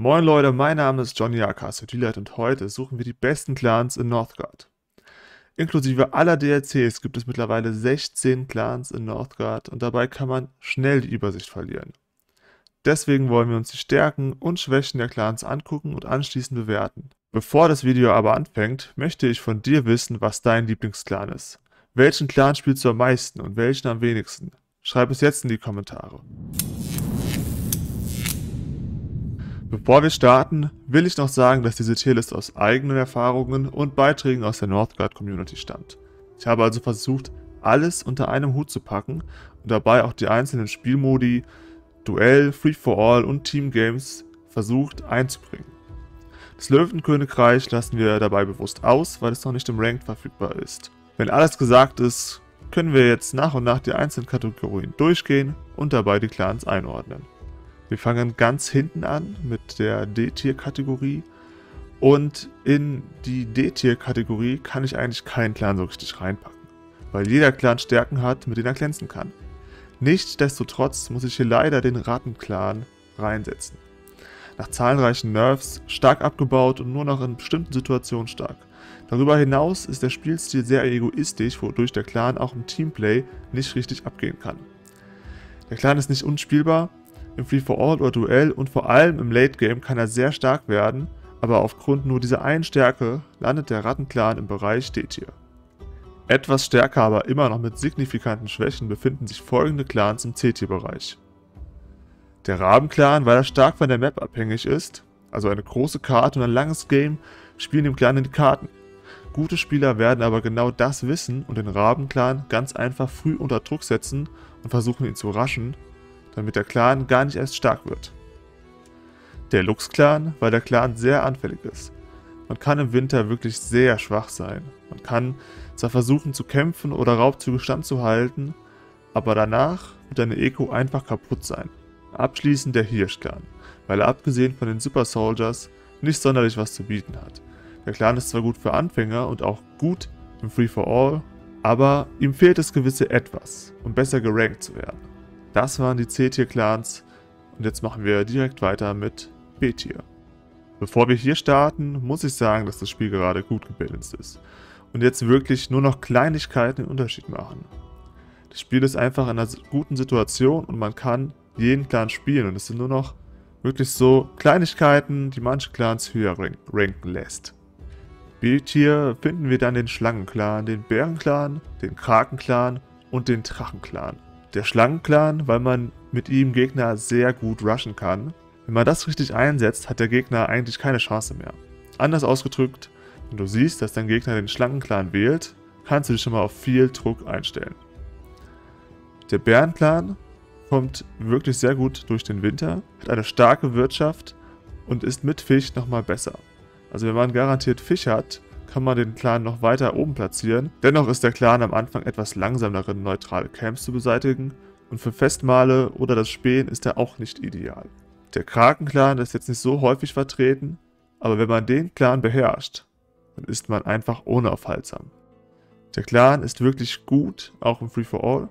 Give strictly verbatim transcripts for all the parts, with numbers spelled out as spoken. Moin Leute, mein Name ist Johnny Akas, D-Light, und heute suchen wir die besten Clans in Northgard. Inklusive aller D L Cs gibt es mittlerweile sechzehn Clans in Northgard und dabei kann man schnell die Übersicht verlieren. Deswegen wollen wir uns die Stärken und Schwächen der Clans angucken und anschließend bewerten. Bevor das Video aber anfängt, möchte ich von dir wissen, was dein Lieblingsclan ist. Welchen Clan spielst du am meisten und welchen am wenigsten? Schreib es jetzt in die Kommentare. Bevor wir starten, will ich noch sagen, dass diese Tierlist aus eigenen Erfahrungen und Beiträgen aus der Northgard-Community stammt. Ich habe also versucht, alles unter einem Hut zu packen und dabei auch die einzelnen Spielmodi, Duell, Free-for-All und Team-Games versucht einzubringen. Das Löwen Königreich lassen wir dabei bewusst aus, weil es noch nicht im Ranked verfügbar ist. Wenn alles gesagt ist, können wir jetzt nach und nach die einzelnen Kategorien durchgehen und dabei die Clans einordnen. Wir fangen ganz hinten an mit der D-Tier-Kategorie, und in die D-Tier-Kategorie kann ich eigentlich keinen Clan so richtig reinpacken, weil jeder Clan Stärken hat, mit denen er glänzen kann. Nichtsdestotrotz muss ich hier leider den Ratten-Clan reinsetzen. Nach zahlreichen Nerfs stark abgebaut und nur noch in bestimmten Situationen stark. Darüber hinaus ist der Spielstil sehr egoistisch, wodurch der Clan auch im Teamplay nicht richtig abgehen kann. Der Clan ist nicht unspielbar. Im Free-for-All oder Duell und vor allem im Late-Game kann er sehr stark werden, aber aufgrund nur dieser einen Stärke landet der Rattenclan im Bereich D-Tier. Etwas stärker, aber immer noch mit signifikanten Schwächen befinden sich folgende Clans im C-Tier-Bereich. Der Raben-Clan, weil er stark von der Map abhängig ist, also eine große Karte und ein langes Game, spielen dem Clan in die Karten. Gute Spieler werden aber genau das wissen und den Raben-Clan ganz einfach früh unter Druck setzen und versuchen, ihn zu rushen, damit der Clan gar nicht erst stark wird. Der Luchs-Clan, weil der Clan sehr anfällig ist. Man kann im Winter wirklich sehr schwach sein. Man kann zwar versuchen zu kämpfen oder Raubzüge standzuhalten, aber danach wird deine Eco einfach kaputt sein. Abschließend der Hirsch-Clan, weil er abgesehen von den Super Soldiers nicht sonderlich was zu bieten hat. Der Clan ist zwar gut für Anfänger und auch gut im Free-for-All, aber ihm fehlt das gewisse Etwas, um besser gerankt zu werden. Das waren die C-Tier-Clans und jetzt machen wir direkt weiter mit B-Tier. Bevor wir hier starten, muss ich sagen, dass das Spiel gerade gut gebalanced ist und jetzt wirklich nur noch Kleinigkeiten den Unterschied machen. Das Spiel ist einfach in einer guten Situation und man kann jeden Clan spielen und es sind nur noch wirklich so Kleinigkeiten, die manche Clans höher ranken lässt. B-Tier finden wir dann den Schlangen-Clan, den Bären-Clan, den Kraken-Clan und den Drachen-Clan. Der Schlangenclan, weil man mit ihm Gegner sehr gut rushen kann. Wenn man das richtig einsetzt, hat der Gegner eigentlich keine Chance mehr. Anders ausgedrückt, wenn du siehst, dass dein Gegner den Schlangenclan wählt, kannst du dich schon mal auf viel Druck einstellen. Der Bärenclan kommt wirklich sehr gut durch den Winter, hat eine starke Wirtschaft und ist mit Fisch nochmal besser. Also wenn man garantiert Fisch hat, kann man den Clan noch weiter oben platzieren. Dennoch ist der Clan am Anfang etwas langsam darin, neutrale Camps zu beseitigen, und für Festmale oder das Spähen ist er auch nicht ideal. Der Kraken-Clan ist jetzt nicht so häufig vertreten, aber wenn man den Clan beherrscht, dann ist man einfach unaufhaltsam. Der Clan ist wirklich gut, auch im Free-for-All,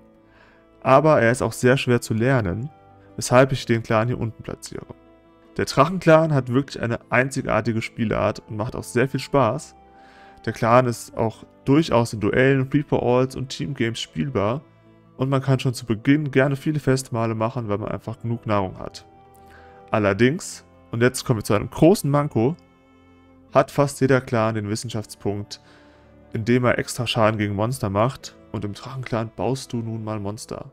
aber er ist auch sehr schwer zu lernen, weshalb ich den Clan hier unten platziere. Der Drachen-Clan hat wirklich eine einzigartige Spielart und macht auch sehr viel Spaß. Der Clan ist auch durchaus in Duellen, Free-for-Alls und Teamgames spielbar und man kann schon zu Beginn gerne viele Festmale machen, weil man einfach genug Nahrung hat. Allerdings, und jetzt kommen wir zu einem großen Manko, hat fast jeder Clan den Wissenschaftspunkt, indem er extra Schaden gegen Monster macht, und im Drachenclan baust du nun mal Monster.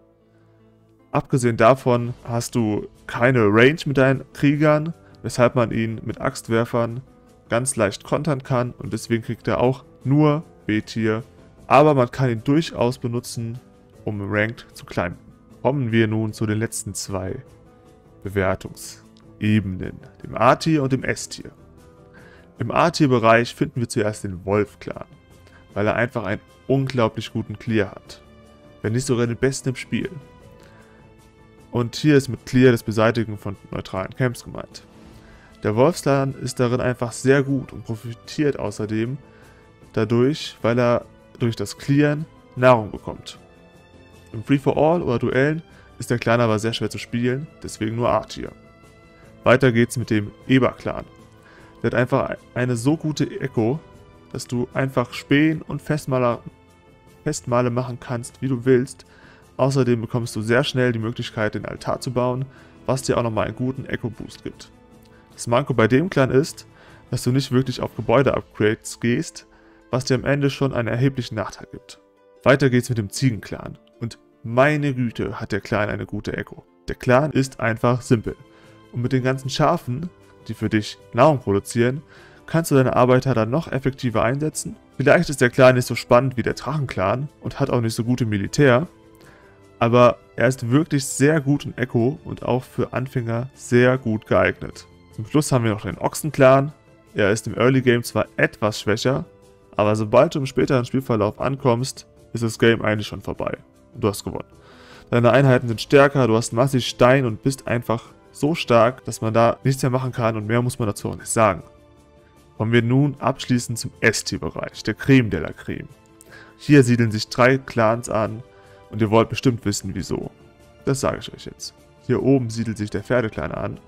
Abgesehen davon hast du keine Range mit deinen Kriegern, weshalb man ihn mit Axtwerfern ganz leicht kontern kann und deswegen kriegt er auch nur B-Tier, aber man kann ihn durchaus benutzen, um Ranked zu climben. Kommen wir nun zu den letzten zwei Bewertungsebenen, dem A-Tier und dem S-Tier. Im A-Tier-Bereich finden wir zuerst den Wolf-Clan, weil er einfach einen unglaublich guten Clear hat, wenn nicht sogar den besten im Spiel. Und hier ist mit Clear das Beseitigen von neutralen Camps gemeint. Der Wolfsclan ist darin einfach sehr gut und profitiert außerdem dadurch, weil er durch das Clearen Nahrung bekommt. Im Free-for-All oder Duellen ist der Clan aber sehr schwer zu spielen, deswegen nur A-Tier. Weiter geht's mit dem Eber-Clan. Der hat einfach eine so gute Echo, dass du einfach Spähen und Festmaler, Festmale machen kannst, wie du willst. Außerdem bekommst du sehr schnell die Möglichkeit, den Altar zu bauen, was dir auch nochmal einen guten Echo-Boost gibt. Das Manko bei dem Clan ist, dass du nicht wirklich auf Gebäude-Upgrades gehst, was dir am Ende schon einen erheblichen Nachteil gibt. Weiter geht's mit dem Ziegen-Clan. Und meine Güte, hat der Clan eine gute Echo. Der Clan ist einfach simpel. Und mit den ganzen Schafen, die für dich Nahrung produzieren, kannst du deine Arbeiter dann noch effektiver einsetzen. Vielleicht ist der Clan nicht so spannend wie der Drachenclan und hat auch nicht so gute Militär, aber er ist wirklich sehr gut in Echo und auch für Anfänger sehr gut geeignet. Zum Schluss haben wir noch den Ochsenclan. Er ist im Early Game zwar etwas schwächer, aber sobald du im späteren Spielverlauf ankommst, ist das Game eigentlich schon vorbei und du hast gewonnen. Deine Einheiten sind stärker, du hast massig Stein und bist einfach so stark, dass man da nichts mehr machen kann und mehr muss man dazu auch nicht sagen. Kommen wir nun abschließend zum S T-Bereich, der Creme de la Creme. Hier siedeln sich drei Clans an und ihr wollt bestimmt wissen, wieso. Das sage ich euch jetzt. Hier oben siedelt sich der Pferdeclan an.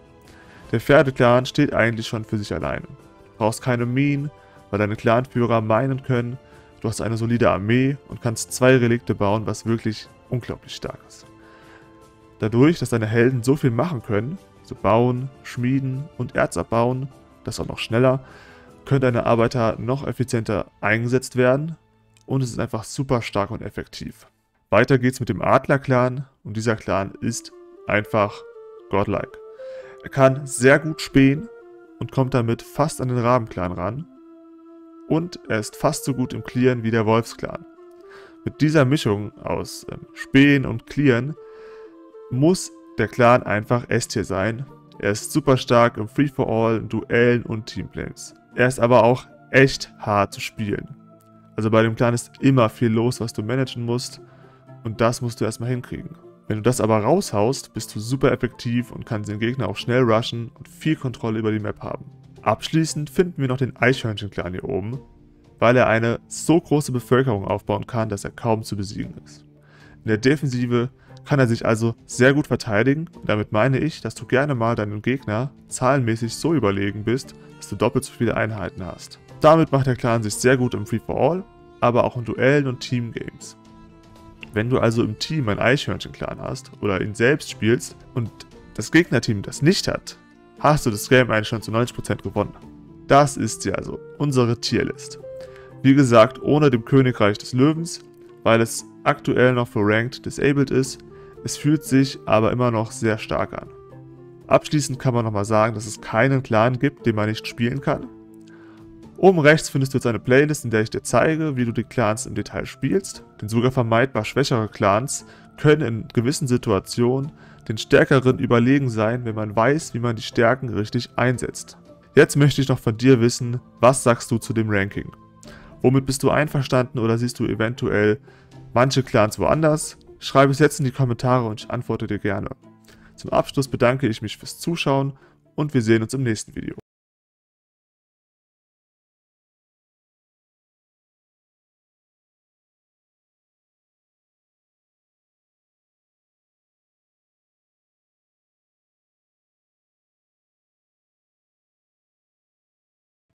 Der Pferdeclan steht eigentlich schon für sich alleine. Du brauchst keine Minen, weil deine Clanführer meinen können, du hast eine solide Armee und kannst zwei Relikte bauen, was wirklich unglaublich stark ist. Dadurch, dass deine Helden so viel machen können, so bauen, schmieden und Erz abbauen, das auch noch schneller, können deine Arbeiter noch effizienter eingesetzt werden und es ist einfach super stark und effektiv. Weiter geht's mit dem Adler-Clan und dieser Clan ist einfach godlike. Er kann sehr gut spähen und kommt damit fast an den Raben-Clan ran und er ist fast so gut im Clearen wie der Wolfs-Clan. Mit dieser Mischung aus ähm, Spähen und Clearen muss der Clan einfach S-Tier sein. Er ist super stark im Free-for-All, Duellen und Teamplays. Er ist aber auch echt hart zu spielen. Also bei dem Clan ist immer viel los, was du managen musst und das musst du erstmal hinkriegen. Wenn du das aber raushaust, bist du super effektiv und kannst den Gegner auch schnell rushen und viel Kontrolle über die Map haben. Abschließend finden wir noch den Eichhörnchen-Clan hier oben, weil er eine so große Bevölkerung aufbauen kann, dass er kaum zu besiegen ist. In der Defensive kann er sich also sehr gut verteidigen und damit meine ich, dass du gerne mal deinem Gegner zahlenmäßig so überlegen bist, dass du doppelt so viele Einheiten hast. Damit macht der Clan sich sehr gut im Free-for-All, aber auch in Duellen und Teamgames. Wenn du also im Team ein Eichhörnchen-Clan hast oder ihn selbst spielst und das Gegnerteam das nicht hat, hast du das Game eigentlich schon zu neunzig Prozent gewonnen. Das ist ja also unsere Tierlist. Wie gesagt, ohne dem Königreich des Löwens, weil es aktuell noch für Ranked disabled ist. Es fühlt sich aber immer noch sehr stark an. Abschließend kann man nochmal sagen, dass es keinen Clan gibt, den man nicht spielen kann. Oben rechts findest du jetzt eine Playlist, in der ich dir zeige, wie du die Clans im Detail spielst. Denn sogar vermeidbar schwächere Clans können in gewissen Situationen den Stärkeren überlegen sein, wenn man weiß, wie man die Stärken richtig einsetzt. Jetzt möchte ich noch von dir wissen, was sagst du zu dem Ranking? Womit bist du einverstanden oder siehst du eventuell manche Clans woanders? Schreibe es jetzt in die Kommentare und ich antworte dir gerne. Zum Abschluss bedanke ich mich fürs Zuschauen und wir sehen uns im nächsten Video.